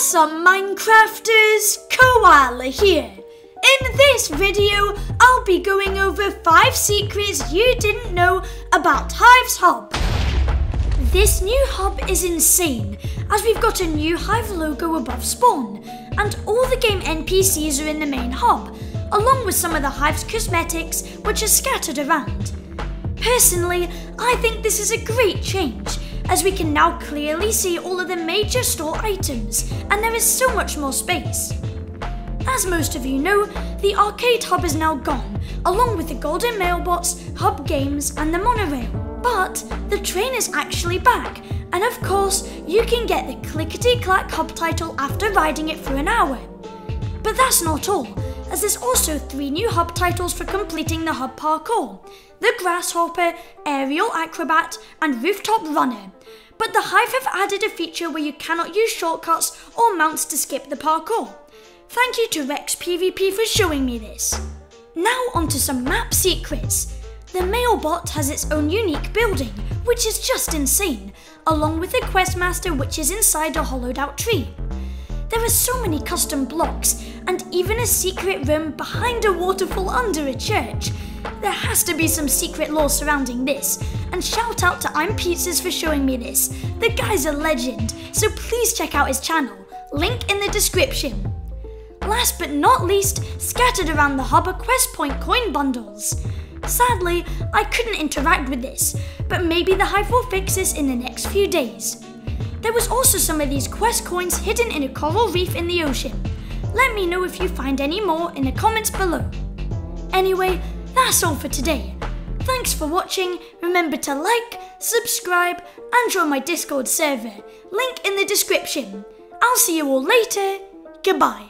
Awesome Minecrafters, Koala here. In this video, I'll be going over 5 secrets you didn't know about Hive's hub. This new hub is insane, as we've got a new Hive logo above spawn, and all the game NPCs are in the main hub, along with some of the Hive's cosmetics which are scattered around. Personally, I think this is a great change, as we can now clearly see all of the major store items, and there is so much more space. As most of you know, the arcade hub is now gone, along with the golden mailbots, hub games and the monorail. But the train is actually back, and of course you can get the clickety-clack hub title after riding it for an hour. But that's not all, as there's also 3 new hub titles for completing the hub parkour: the Grasshopper, Aerial Acrobat and Rooftop Runner. But the Hive have added a feature where you cannot use shortcuts or mounts to skip the parkour. Thank you to Rex PvP for showing me this. Now onto some map secrets. The Mailbot has its own unique building, which is just insane, along with the Questmaster, which is inside a hollowed out tree. There are so many custom blocks, and even a secret room behind a waterfall under a church. There has to be some secret lore surrounding this, and shout out to Pizzas for showing me this. The guy's a legend, so please check out his channel, link in the description. Last but not least, scattered around the hub are quest point coin bundles. Sadly, I couldn't interact with this, but maybe the Hive will fix this in the next few days. There was also some of these quest coins hidden in a coral reef in the ocean. Let me know if you find any more in the comments below. Anyway, that's all for today. Thanks for watching. Remember to like, subscribe and join my Discord server, link in the description. I'll see you all later, goodbye.